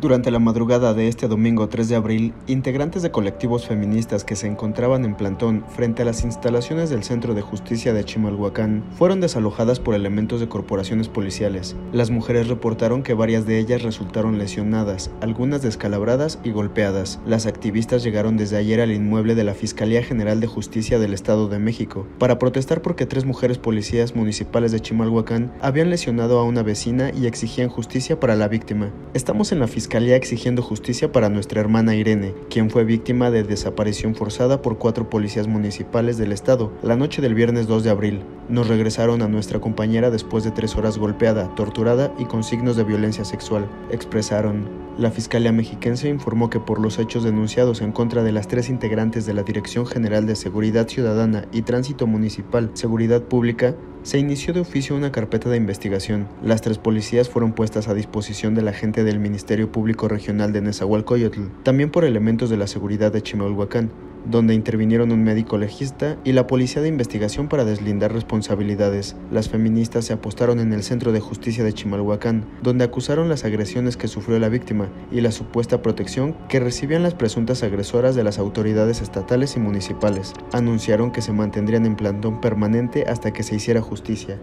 Durante la madrugada de este domingo 3 de abril, integrantes de colectivos feministas que se encontraban en plantón frente a las instalaciones del Centro de Justicia de Chimalhuacán fueron desalojadas por elementos de corporaciones policiales. Las mujeres reportaron que varias de ellas resultaron lesionadas, algunas descalabradas y golpeadas. Las activistas llegaron desde ayer al inmueble de la Fiscalía General de Justicia del Estado de México para protestar porque tres mujeres policías municipales de Chimalhuacán habían lesionado a una vecina y exigían justicia para la víctima. Estamos en la Fiscalía exigiendo justicia para nuestra hermana Irene, quien fue víctima de desaparición forzada por 4 policías municipales del estado la noche del viernes 2 de abril. Nos regresaron a nuestra compañera después de 3 horas golpeada, torturada y con signos de violencia sexual, expresaron. La Fiscalía Mexiquense informó que por los hechos denunciados en contra de las 3 integrantes de la Dirección General de Seguridad Ciudadana y Tránsito Municipal, Seguridad Pública, se inició de oficio una carpeta de investigación. Las 3 policías fueron puestas a disposición de la gente del Ministerio Público Regional de Nezahualcóyotl, también por elementos de la seguridad de Chimalhuacán, donde intervinieron un médico legista y la policía de investigación para deslindar responsabilidades. Las feministas se apostaron en el Centro de Justicia de Chimalhuacán, donde acusaron las agresiones que sufrió la víctima y la supuesta protección que recibían las presuntas agresoras de las autoridades estatales y municipales. Anunciaron que se mantendrían en plantón permanente hasta que se hiciera justicia.